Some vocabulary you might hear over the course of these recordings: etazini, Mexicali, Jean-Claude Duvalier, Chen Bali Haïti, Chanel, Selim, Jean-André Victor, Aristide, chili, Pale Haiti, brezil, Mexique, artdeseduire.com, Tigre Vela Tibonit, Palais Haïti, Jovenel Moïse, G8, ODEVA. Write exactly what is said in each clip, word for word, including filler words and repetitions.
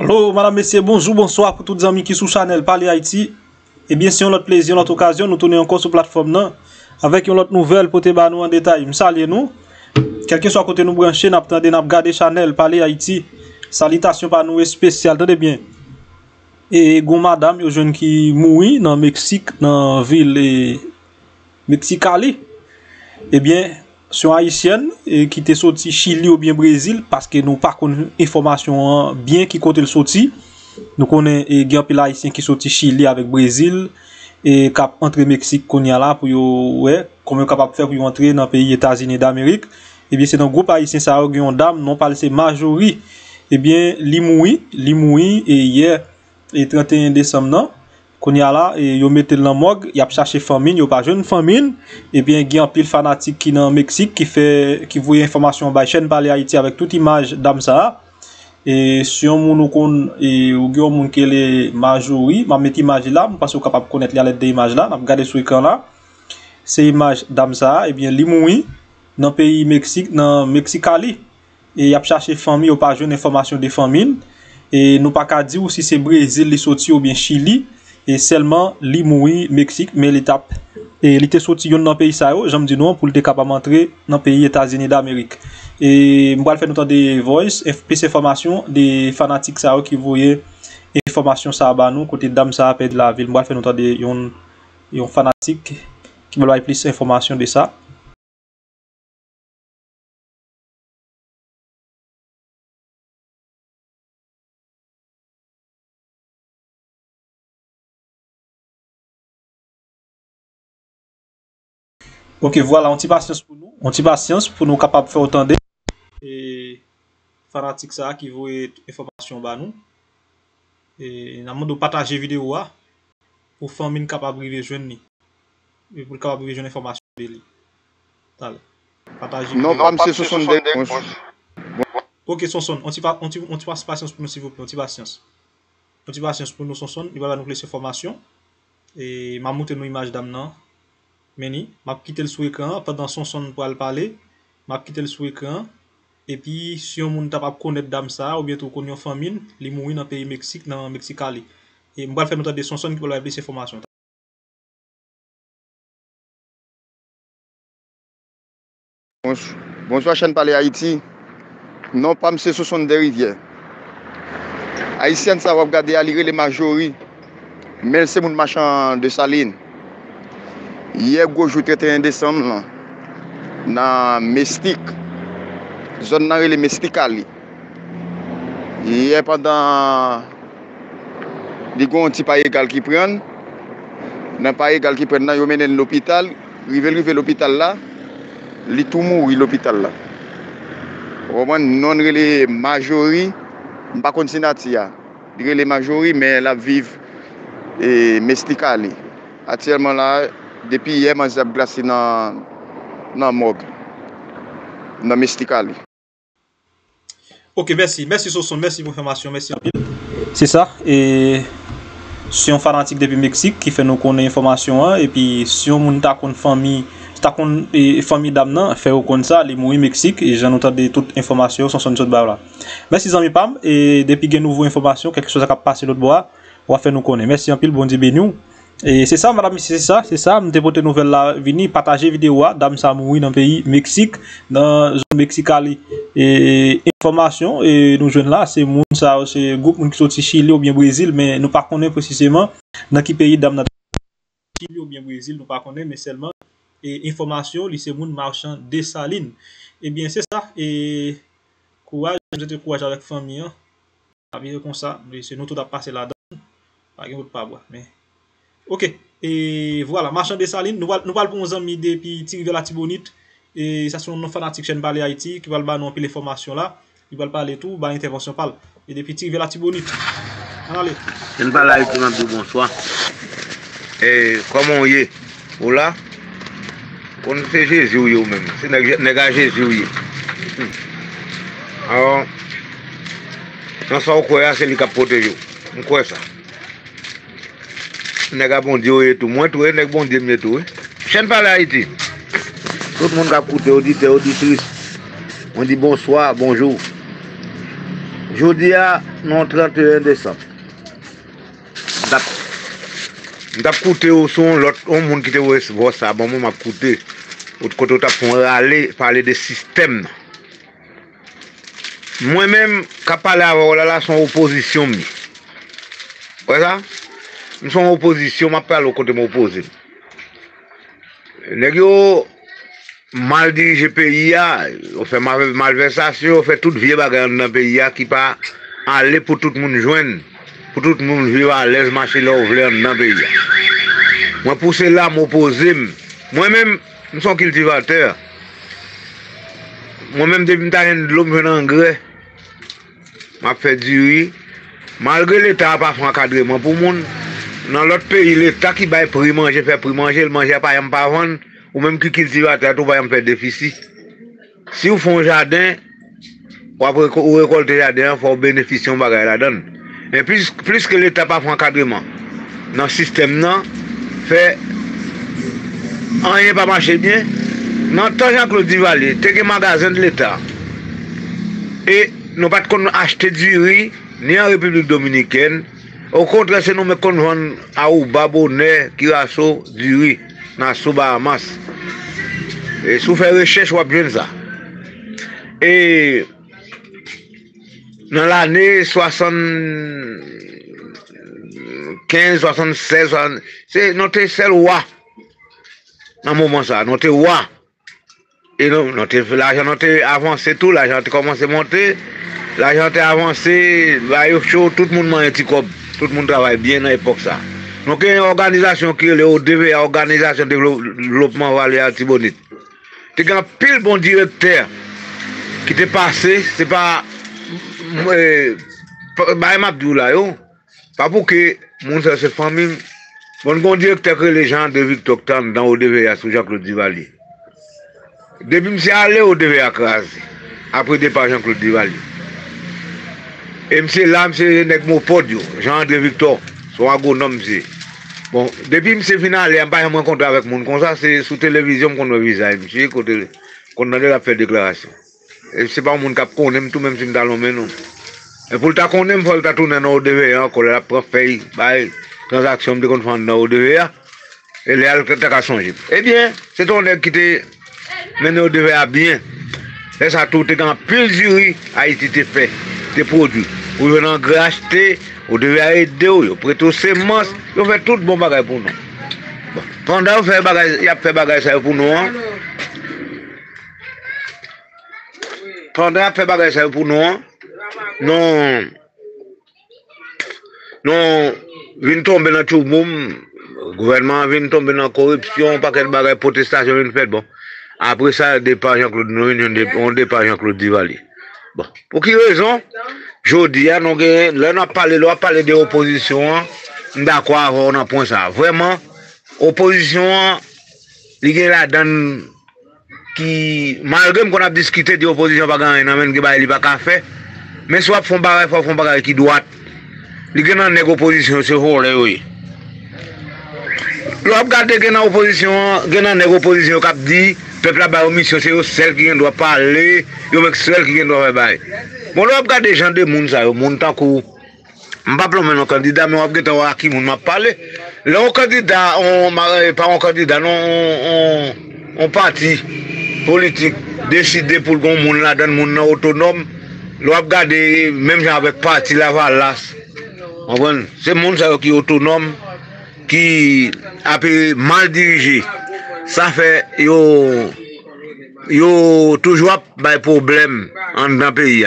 Allô, madame, messieurs, bonjour, bonsoir pour tous les amis qui sont sur Chanel, Pale Haïti. Et bien, si on a notre plaisir, notre occasion, nous tournons encore sur la plateforme avec une autre nouvelle pour nous en détail. Nous saluons nous. Quelqu'un soit à côté nous brancher, nous attendons, nous garder Chanel, Pale Haïti. Salutation par nous spéciale, tenez bien. Et gon madame, yon jeune qui mourit dans Mexique, dans ville Mexicali. Eh bien, sont haïtienne et qui te sorti Chili ou bien Brésil parce que nous pas connaissons information bien qui côté le sorti. Nous connaissons gen pile haïtien qui sorti Chili avec Brésil et cap entre Mexique qu'on y a là pour yo ouais, comment capable faire pour entrer dans pays États-Unis d'Amérique. Eh bien, c'est dans groupe haïtien ça yon dame non pas c'est majorité. Eh bien, li mouri, li mouri et hier et trente et un décembre non qu'on y a là et yo mette dans morgue y a cherché famine yo pas jeune famine et bien il y a un pile fanatique qui dans Mexique qui fait qui voit information by Chen Bali Haïti avec toute image d'am ça et si on nous connaît et ou gars mon que les majori m'a mettre image là parce qu'on capable connaître la lettre de image là n'a regarder sur écran là c'est image d'am ça et bien li mouri dans pays Mexique dans Mexicali et y a cherché famille ou pas jeune information de famine et nous pas qu'à dire ou si c'est Brésil les sorti ou bien Chili. Et seulement, li mouri Mexique, mais l'étape. Et li te sorti yon nan pays sa yo, j'aime dire non, pour te capable entrer dans pays États-Unis d'Amérique. Et m'bral faire notre des voice, F P C information, des fanatiques sa yo qui voyaient information sa ba nou, côté dame sa pe de la ville. M'bral faire notre des yon, yon fanatique qui veulent plus information de ça. Ok, voilà, on t'y patience pour nous. On t'y patience pour nous capables de faire autant de et fanatique ça qui vaut information bas nous. Et nous avons partagé vidéo pour famille capable de rejoindre et pour capable de rejoindre information de lui. Partager. Non, pas monsieur soixante-deux. Ok, Sonson, on t'y patience pour nous s'il vous plaît, on t'y patience. On t'y patience pour nous Sonson, il va nous laisser information et m'a monté nos images d'âme non. Meni, m'a quitté le sous-écran pendant son son pour aller parler, m'a quitté le sous-écran et puis si on moun t'a pas connaître dame ça ou bien tu connais famine, li mouri dans pays Mexique dans Mexicali. Et m'va faire notre de son son qui pour la ces informations. Bonjour chaîne Palais Haïti. Non pas monsieur ce sont des rivières. Haïtien ça va regarder à lire les majoris. Mais c'est mon machin de saline. Hier, le trente et un décembre, dans Mexique, zone dans le Mexicali. Hier, pendant les gens qui prennent, dans les qui prennent, ils mènent l'hôpital, ils arrivent à l'hôpital là, ils tout mourent l'hôpital là. Au moins, non les majorité, pas continatia, les majorité, mais la vivent et Mexicali. Actuellement là. Depuis hier, je suis glacé dans la morgue, dans Mexicali. Ok, merci. Merci, Soson. Merci pour l'information. Merci. C'est ça. Et si on fanatique depuis Mexique qui fait nous connaître l'information, et puis si on a une famille, une famille d'Amnan, fait comme ça, les mourir Mexique, et j'en entends toute information sur son autre là. Merci, Zami Pam. Et depuis que nous avons une information, quelque chose qui a passé l'autre bois, on va faire nous connaître. Merci, en pile. Bon Dieu, béni. Et c'est ça, madame, c'est ça, c'est ça. M'te pote nouvelle la vini, partager vidéo, dame sa mouri dans pays Mexique, dans zone Mexicali. Et information, et nous jeunes là, c'est moun sa, c'est groupe moun qui sorti Chili ou bien Brésil, mais nous pas connaît précisément dans qui pays dame Chili ou bien Brésil, nous pas connaît, mais seulement, et information, li c'est moun marchand de saline. Et bien, c'est ça, et courage, je te courage avec famille, hein. La vie comme ça, c'est nous tout à passer la donne, pas de pas boire, mais. Ok, et voilà, marchand de saline, nous parlons pour nos amis depuis Tigre Vela Tibonit, et ça sont nos fanatiques chaîne Pale Haïti, qui va nous appeler les formations là, ils vont parler tout, bah intervention parle, et depuis Tigre Vela Tibonit. Allez. Chaîne Pale Haïti, bonsoir. Et comment on y est? Ou là? On fait Jésus ou même, c'est n'est-ce Jésus. Alors, on s'en croit, c'est lui qui a protégé. On croit ça. Nèg bon Dieu et tout moi tout nèg bon Dieu tout Chaîne Pale Haïti. Tout le monde qui a écouté auditeur auditrice. On dit bonsoir, bonjour. Jeudi à non trente et un décembre. Nous avons coûté au son, l'autre monde qui te voit ça, bon, moi m'a coûté. Autre côté, on a râlé, parler de système. Moi-même, quand je parle à la son opposition, vous voyez ça? Nous sommes en opposition, je parle au côté de m'opposer. Les gens mal dirigent le pays, on fait malversation, on fait toute vieille bagarre dans le pays qui pas aller pour tout le monde joindre, pour tout le monde vivre à l'aise, marcher là où vous voulez dans le pays. Moi, pour cela, je m'oppose. Moi-même, nous sommes cultivateurs. Moi-même, depuis que je suis de l'homme, je suis en engrais. Je fais du riz. Malgré l'État, pas fait encadrement pour le monde. Dans l'autre pays, l'État qui va prix manger, fait prix manger, le manger pas yam pas vendre, ou même qui cultivateur, tout va yam faire déficit. Si vous faites un jardin, vous récoltez le jardin, il faut bénéficier de bagaille la donne. Mais plus, plus que l'État pas fait encadrement, dans le système, non, fait, rien pas marché bien. Dans le temps, Jean-Claude Duvalier, t'es un magasin de l'État. Et nous pas qu'on acheter du riz, ni en République Dominicaine. Au contraire, c'est nous qui vendons à Ouba, Bonnet, Kirasso, du riz, dans le Bahamas. Et si vous faites recherche, vous avez ça. Et dans l'année soixante-quinze, soixante-seize, c'est notre seul roi. Dans le moment, ça, notre roi. Et l'argent a avancé tout, l'argent a commencé à monter, l'argent a avancé, tout le monde a un petit cob. Tout le monde travaille bien dans l'époque ça. Donc il y a une organisation qui est l'O D E V A, organisation de développement Pale Haïti. Il y a un pile bon directeur qui est passé, c'est pas euh, bah m'abdou là yo. Pas pour que monde ça se famille. Bon bon directeur que les gens de Victor dans O D E V A sous Jean-Claude Duvalier. Depuis me c'est allé O D E V A crasé après départ Jean-Claude Duvalier. Et monsieur là, monsieur avec mon podio, Jean-André Victor, son agronome, monsieur. Bon, depuis monsieur final, je n'ai pas rencontré avec mon comme ça, c'est sous télévision qu'on me visage, monsieur, qu'on a déjà fait déclaration. Et c'est pas un monde qui connaît tout, même si je suis non. Et pour le temps qu'on aime, il faut le tourner dans O D V A, qu'on a fait des transactions de confondre dans O D V A, et les autres qui ont changé. Eh bien, c'est ton nègre qui était mené O D V A bien. Et ça, tout est en pile jury, Haïti était fait. Des produits. Vous venez en acheter, vous devez aider, vous prêtez aux semences, vous faites tout bon bagage pour nous. Bon. Pendant que vous faites bagage, vous faites bagage pour nous. Hein? Pendant que vous faites bagage pour nous, hein? Non, non, vous tombez dans tout le monde, le gouvernement vient tomber dans la corruption, pas quel bagage, protestation, vous faites bon. Après ça, départ Jean-Claude, on départ Jean-Claude Duvalier. Bon. Pour quelle raison? Je dis, là, on a parlé, on a parlé de l'opposition. D'accord, on a point ça. Vraiment, l'opposition, il y a la donne qui, malgré qu'on a discuté de l'opposition, il n'y a pas de faire. Mais soit font barrage, soit font barrage qui doit. Il y a une opposition, c'est vrai, oui. L'opposition, il y a une opposition, il y a une opposition qui dit. Le peuple a une mission, c'est celle qui doit parler, c'est celle qui doit faire. Bon, on regarde des gens de monde, ça, monde tant qu'on ne pas un candidat, mais on regarde qui on m'a parlé. Là, on candidat, on pas un candidat, non, on parti politique décidé pour qu'on monde là, dans monde autonome. On regarde même gens avec parti la valasse. C'est monde ça qui est autonome, qui a mal dirigé. Ça fait yo yo toujours des problèmes dans le pays.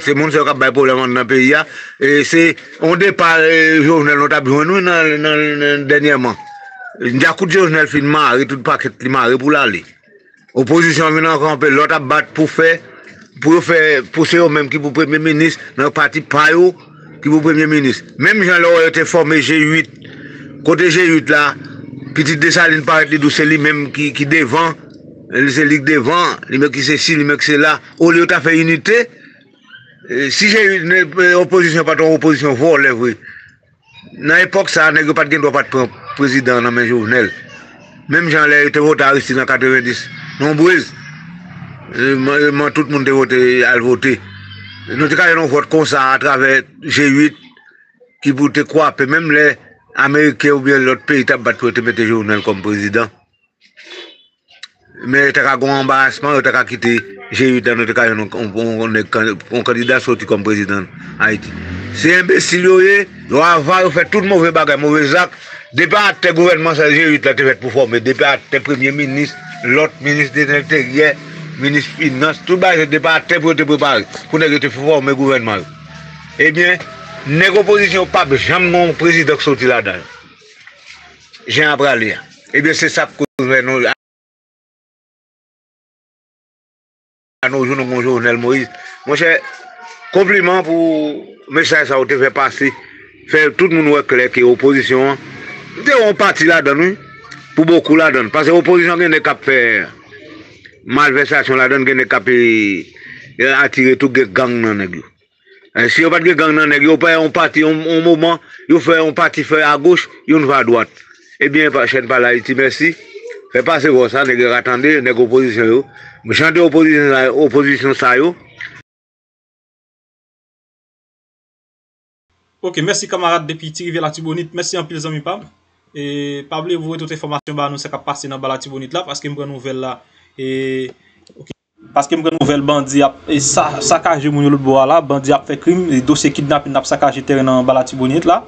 C'est le monde qui a des problèmes dans le pays. Et c'est on départ Jovenel nous a besoin dernièrement. J'ai écouté Jovenel fin maré tout paquet li maré pour l'aller. Opposition vient en camper l'autre a battre pour faire pour faire pour c'est eux même qui pour premier ministre dans le parti Payo qui pour premier ministre. Même Jean-Laurent était formé G huit côté G huit là. Petit Dessaline paraît que c'est lui-même qui est devant, c'est lui devant, les mecs qui c'est ci, les mecs qui c'est là. Au lieu de faire unité, si j'ai une opposition, pas ton opposition, vous relèverez. Dans l'époque, ça n'a pas de droit de prendre président dans mes journaux. Même Jean-Léry était voté à Aristide en quatre-vingt-dix. Nombreuses. Tout le monde a voté. Nous avons voté comme ça à travers G huit qui vous te croire, même les Américains ou bien l'autre pays t'a battu pour te mettre Jovenel comme président. Mais tu as un embarrassement, tu as quitté G huit dans notre cas, on est candidat sorti comme président Haïti. C'est imbécile, vous avez fait tout le mauvais bagage, mauvais acte. Départ tes gouvernements, c'est G huit là, tu vas pour former. Départ tes premiers ministres, l'autre ministre de l'Intérieur, ministre de Finances, tout le monde, départ tes pour te préparer, pour ne pas former le gouvernement. Eh bien, les oppositions, pas jamais mon président qui sorti là-dedans. J'ai un bras là. Eh bien, c'est ça que nous venons. Nous jouons Jovenel Moïse. Mon cher, compliment pour le message que vous avez fait passer. Faire tout le monde clair que l'opposition, on parti là-dedans, pour beaucoup là-dedans. Parce que l'opposition n'est qu'à faire malversation là-dedans, n'est qu'à attirer tout le gang. Si on n'a pas de gang, on fait un parti au moment, on fait un parti à gauche, on va à droite. Eh bien, Chen Bali Haïti, merci. Fais passer pour ça, n'est qu'à attendre, n'est qu'à opposition. J'en ai opposition ça yo. Ok, merci camarade depuis Tigre Vela Tibonit. Merci en pile les amis Pab. Et Pab, vous voyez toute information bah nous c'est qu'a passer dans Bala Tibonit là parce que me prend nouvelle là et OK parce que me prend nouvelle bandi a et ça saccager mon l'autre bois là, bandi a fait crime, les dossier kidnapping n'a saccager terrain dans Bala Tibonit là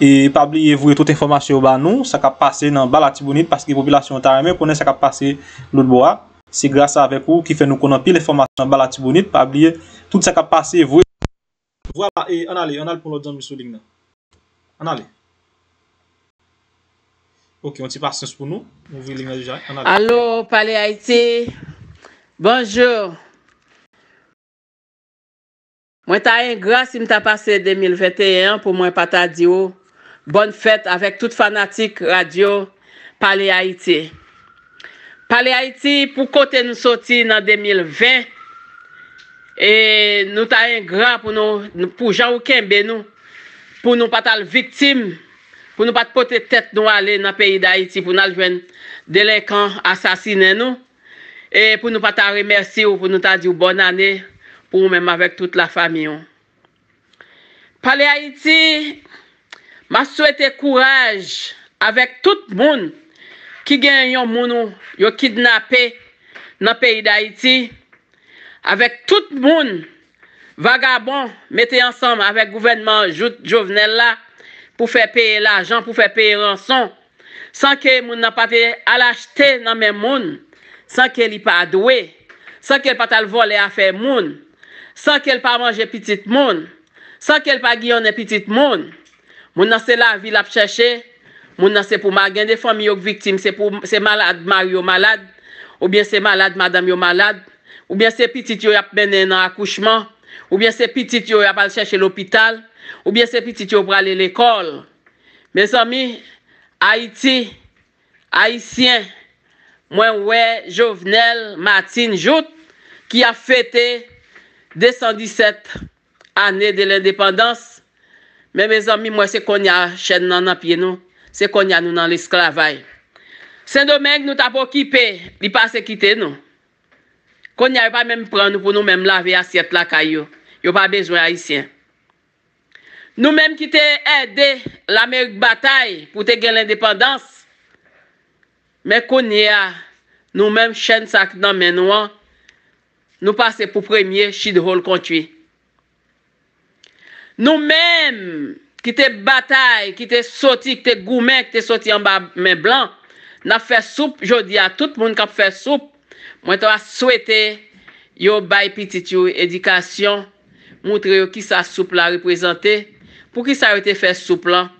et Pab, vous voyez toute information bah nous ça qu'a passer dans Bala Tibonit parce que population taramé connaît ça qu'a passer l'autre bois. C'est grâce à avec vous qui fait nous connaître pile l'information dans Bala Tibonit, pas oublier tout ça qui a passé. Vous... Voilà, et on allait, on allait pour l'autre ami sur ligne. On allait. Ok, on t'y passe pour nous. On ouvre ligne déjà. Allô, Palais Haïti. Bonjour. Moi, t'as un grâce si m'ta passé deux mille vingt et un pour moi, pas ta dio. Bonne fête avec toute fanatique radio Palais Haïti. Palais Haïti, pour côté nous sortir en deux mille vingt, et nous avons un grand pour nous, pour Jean nous, pour nous pas être victimes, pour nous pas porter tête nous aller dans le pays d'Haïti, pour nous joindre délinquants, assassiner nous, et pour nous pas remercier ou pour nous dire bonne année, pour même avec toute la famille. Palais Haïti, je souhaite courage avec tout le monde. Qui gagne yon mounou, yon kidnappé dans le pays d'Haïti, avec tout le monde, vagabond, mettez ensemble avec le gouvernement Jovenel là, pour faire payer l'argent, pour faire payer rançon, sans que moun n'a pas à l'acheter dans même moun, sans qu'elle n'y pas doué, sans qu'elle pas voler à faire moun, sans qu'elle pas manger petit moun, sans qu'elle pas guillonner petit moun, moun nan c'est la ville à chercher. Moun c'est pour ma gen de famille ou victime, c'est pour c'est malade Mario malade ou bien c'est malade madame yo malade ou bien c'est petite yo y a mené dans accouchement ou bien c'est petite yo y a pas chercher l'hôpital ou bien c'est petite yo pour aller l'école. Mes amis, Haïti, haïtien, moi ouais Jovenel Martin Jout qui a fêté deux cent dix-sept années de l'indépendance. Mais mes amis, moi c'est qu'on y a chaîne nan nan pied nous. C'est qu'on y a nous dans l'esclavage. Saint-Domingue nous t'a pas occupé, il pas se quitter nous. Qu'on y a pas même prendre nous pour nous même laver assiette la caillou. Il y a pas besoin haïtien. Nous même qui t'a aidé l'Amérique bataille pour te gagner l'indépendance. Mais qu'on y a nous même chaîne sac dans men nous nous passer pour premier Chidhol country. Nous même qui te bataille, qui te sorti, qui te gourmet, qui te sorti en bas main blanc, n'a fait soupe, je dis à tout le monde qui a fait soupe, moi t'as souhaité, yo bay petite yo éducation, montrer yo qui sa soupe la représenter, pour qui ça yo te fait soupe là,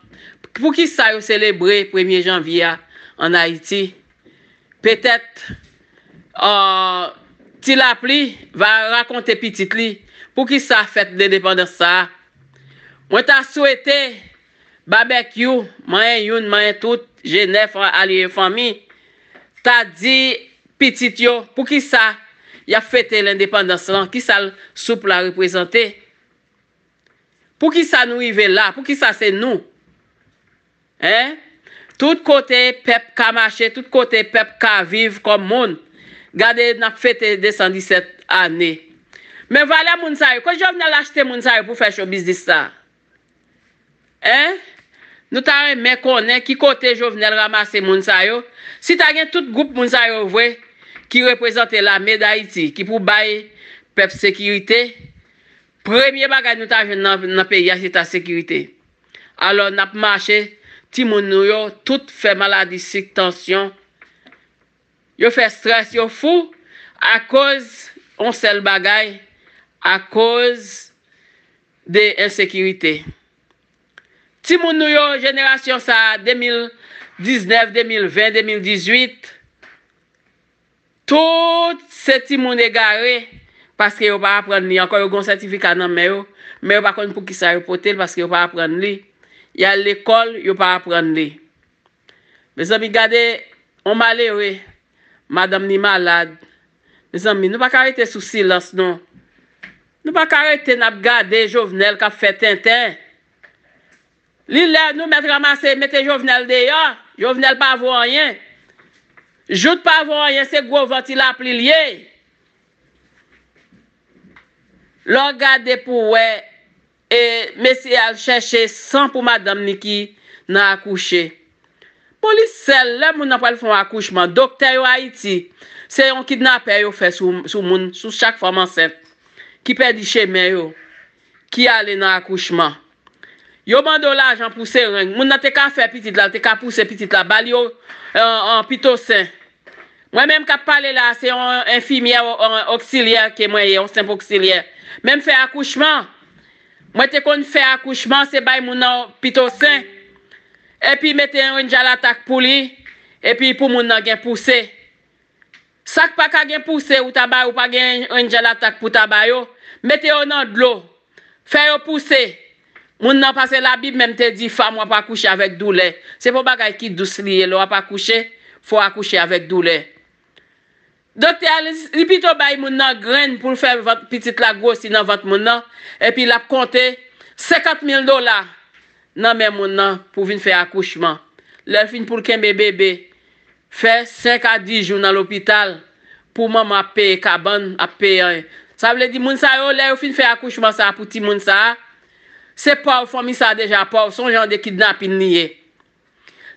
pour qui ça yo célébrer premier janvier en Haïti. Peut-être, euh, ti la pli, va raconter petite li, pour qui ça fête l'indépendance ça. Moi t'a souhaité barbecue, main youn, main tout, Genève allié famille. T'a dit petit yo, pour qui ça y a fêté l'indépendance là, qui ça souple la représenter. Pour qui ça nous arrive là, pour qui ça c'est nous. Hein? Tout côté peuple ka marcher, tout côté peuple ka vivre comme monde. Gardez n'a fêté deux cent dix-sept années. Mais voilà, moun sa yo, quand Jovenel acheter moun sa yo pour faire show business ça. Hein? Nous t'a aimé connaît qui côté Jovenel ramasser moun sa yo. Si t'a gen tout groupe moun sa yo vrai qui représente l'armée d'Haïti, qui pour bailler peuple sécurité, premier bagage nous t'a jeune dans pays c'est ta sécurité. Alors n'a marché ti moun yo tout fait maladie, six tension. Yo fait stress, yo fou à cause on seul bagage à cause de insécurité. Ti moun nou yo génération ça deux mille dix-neuf, deux mille vingt, deux mille dix-huit tout ces ti moun égaré parce que yo pas apprendre li encore yo gon certificat nan men yo mais yo pas connait pour qui ça yo porter parce que yo pas apprendre li. Y a l'école, yo pas apprendre li. Mes amis gardez on malheureux. Madame ni malade. Mes amis, nous pas arrêter sous silence non. Nous pas arrêter n'a regarder Jovenel qui fait tintin. Li là nous mettre ramasser mettre Jovenel dehors, Jovenel pas voir rien. Joute pas voir rien, c'est gros vent il a plié. L'on regarder pour ouais et monsieur a chercher sans pour madame ni qui n'a accouché. Police celle là moun n'a pas font accouchement docteur yo Haïti c'est un kidnapper yo fait sous sous moun sous chaque femme enceinte qui perd chemin yo qui aller dans accouchement yo mando l'argent pour seringue moun n'a te ka faire petite là te ka pousser petite là bal yo en pitocin moi même qu'a parler là c'est un infirmière auxiliaire que moi on simple auxiliaire même faire accouchement moi te kon faire accouchement c'est bay moun en pitocin. Et puis mettez un rinja l'attaque pour lui et puis pour moun nan gen poussé. Sak pa ka gen poussé ou taba ou pa gen rinja l'attaque pour taba yo, mettez yo nan de l'eau. Fè yo pousser. Moun nan passe la Bible même te dit femme ou pas coucher avec douleur. C'est pas bagay qui douce lié, l'on pas coucher, faut accoucher avec douleur. Docteur li pito bay moun nan graine pour faire votre petite la grossi dans votre moun nan et puis la compter cinquante mille dollars. Non mais mon nan pour venir faire accouchement. Leur fin pour qu'un bébé fait cinq à dix jours dans l'hôpital pour maman payer cabane à payer. Ça veut dire moun sa yo leur fin faire accouchement ça pour ti moun ça. C'est pas famille ça déjà pas son genre de kidnapping lié.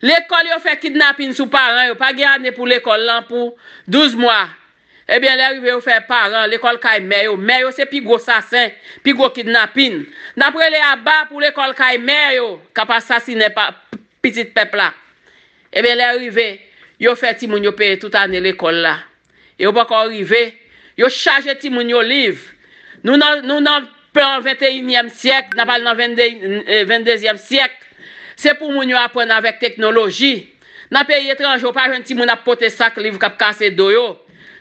L'école yo fait kidnapping sous parents yo pas gagné pour l'école là pour douze mois. Eh bien, là, ils vont faire parents, l'école Kaïmère, Mère, c'est plus gros assassin, plus gros kidnapping. D'après les abats pour l'école Kaïmère, qui a assassiné petit peuple là. Eh bien, là, ils vont faire Timoun, ils payer toute année l'école là. Ils vont pas encore arriver, ils vont charger Timoun, ils livre. Nous, nous, dans le vingt et unième siècle, nous parlons dans le vingt-deuxième siècle, c'est pour nous apprendre avec technologie. Dans le pays étranger, pas un Timoun à porter sac livre qui a cassé d'oyo.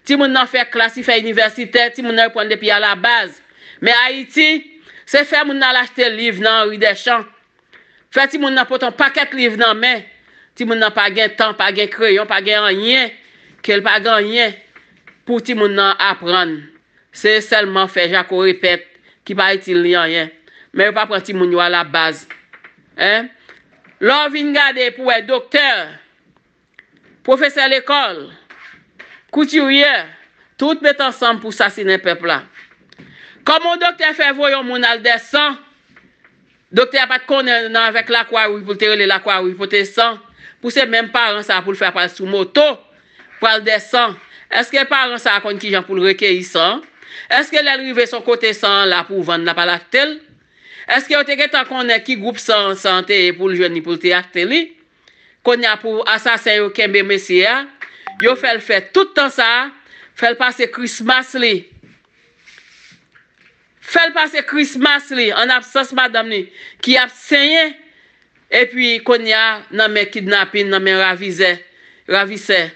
Si moun nan fait classe, il fait université, si moun nan prend depuis à la base. Mais Haïti, c'est faire moun nan acheter livre dans rue des Champs. Fait si moun nan porte un paquet livre dans main, si moun nan pas gain temps, pas gain crayon, pas gain rien, qu'elle pas gain rien pour ti moun nan apprendre. C'est seulement faire Jaco répète qui pas utile rien. Mais pas prendre ti moun yo à la base. Hein? L'on vient garder pour être docteur, professeur l'école. Couturier, tout met ensemble pour assassiner peuple là. Comme mon docteur fait voyon mon al descend, docteur pas connait avec la croix ou pour tirer la croix ou pour descend, pour ses mêmes parents ça pour le faire passer sous moto pour al descend. Est-ce que parents ça connait qui gens pour le recueillir ça? Est-ce que l'arrivé son côté sans là pour vendre la pas tel? Est-ce que te tant connait qui groupe sans santé pour le jeune pour te acheter? Connait pour assassin ou kembe messia? Yo fait le fait tout le temps ça, fait le passer Christmas li. Fait le passer Christmas li en absence madame li qui a saigné et puis qu'on y a nan men kidnapping, nan men ravissé, ravissé.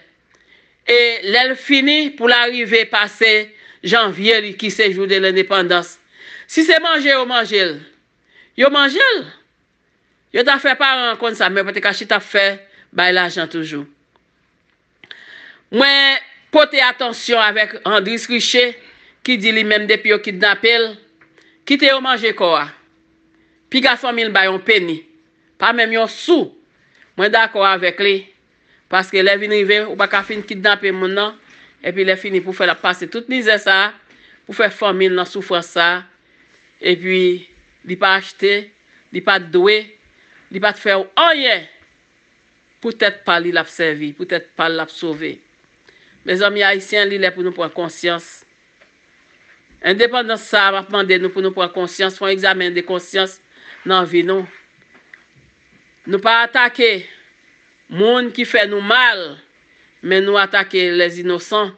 Et l'elle fini pour l'arrivée passer janvier li qui c'est jour de l'indépendance. Si c'est manger ou manger, yo manger. Yo t'a fait parent comme ça mais pas te cacher t'a fait bail l'argent toujours. Moi, portez attention avec Andris Richer, qui dit lui-même depuis qu'il kidnappé, qui te manger quoi. Puis garçon mille bayon penny, pas même yon sou. Moi d'accord avec lui, parce que les vini rive ou pas ka fin kidnapper mon nan, et puis les fini pour faire la passer toute misère ça, pour faire famine dans souffrance ça, et puis il pas acheter, il pas doué, il pas faire oh yeah. Peut-être pas il l'a servi, peut-être pas l'a sauvé. Mes amis haïtiens, il est pour nous prendre conscience. Indépendance ça va demander nous pour nous prendre conscience, pour un examen de conscience dans la vie non. Nous pas attaquer monde qui fait nous mal, mais nous attaquer les innocents.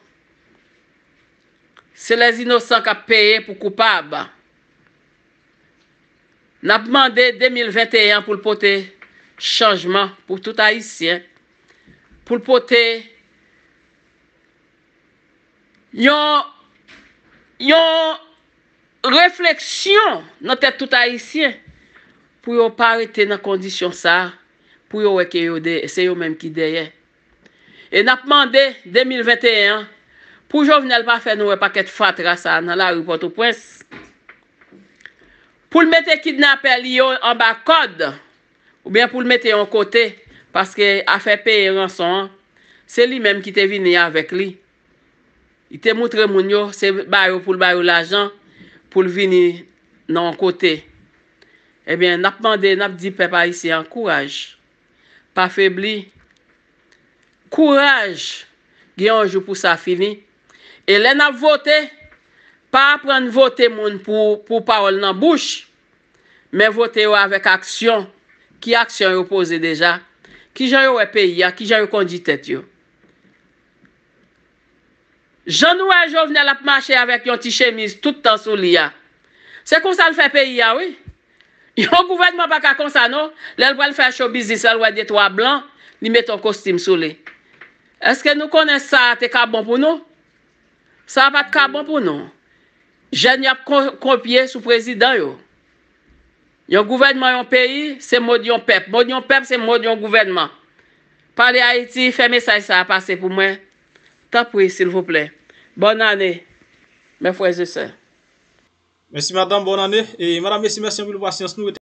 C'est les innocents qui payent pour coupables. Nous avons demandé deux mille vingt et un pour porter changement pour tout haïtien, pour porter une réflexion dans tête tout haïtien pour ne pas arrêter dans condition ça, pour ne pas arrêter, c'est eux-mêmes qui derrière. Et nous avons demandé deux mille vingt et un pour Jovenel pas faire nous un paquet de fatra ça dans la rue Port-au-Prince. Pour le mettre kidnapper en bas code, ou bien pour le mettre en côté, parce que a fait payer rançon, c'est lui-même qui est venu avec lui. Il te montré mon yo, c'est pour le l'argent, pour le venir dans un côté. Eh bien, n'a demandé, n'a dit, papa ici, courage, pas faibli, courage, il y a un jour pour ça fini. Et là, n'a voté. Pas prendre voter moun pour pour parole dans bouche, mais voter avec action. Qui action yo pose déjà, qui jan yo pays, qui jan yo conduit tête yo. Jean-Noël Jovenel a marché avec yon ti chemise tout temps sous lia. C'est comme ça le fait pays ya, oui. Yon gouvernement pas ka comme ça non, l'elle va le faire show business, elle va des trois blancs, li met ton costume sous les. Est-ce que nous connaissons ça, c'est ka bon pour nous? Ça va pas bon pour nous. Jeune a copié sous président yo. Yon gouvernement yon pays, c'est mode yon peuple. Mode yon peuple, c'est mode yon gouvernement. Palais Haïti, fait message ça a passé pour moi. T'as pris, s'il vous plaît. Bonne année, mes frères et sœurs. Merci madame, bonne année. Et madame, merci, merci pour la patience.